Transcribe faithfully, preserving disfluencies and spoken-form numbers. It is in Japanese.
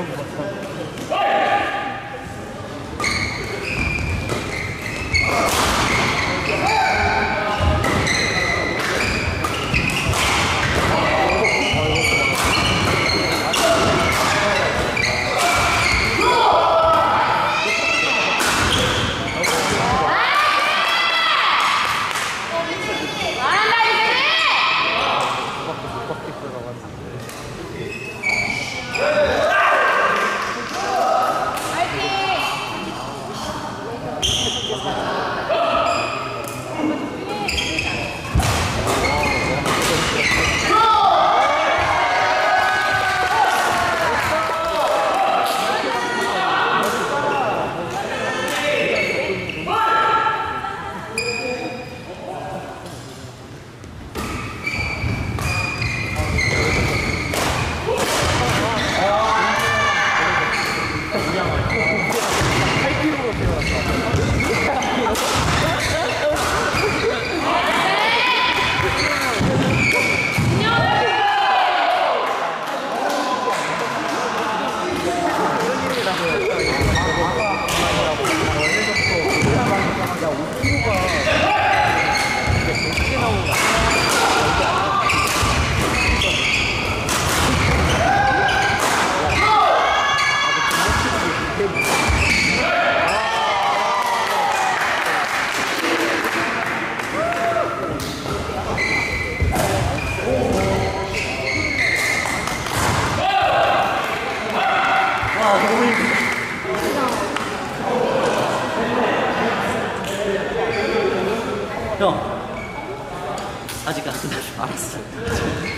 よん。味があります。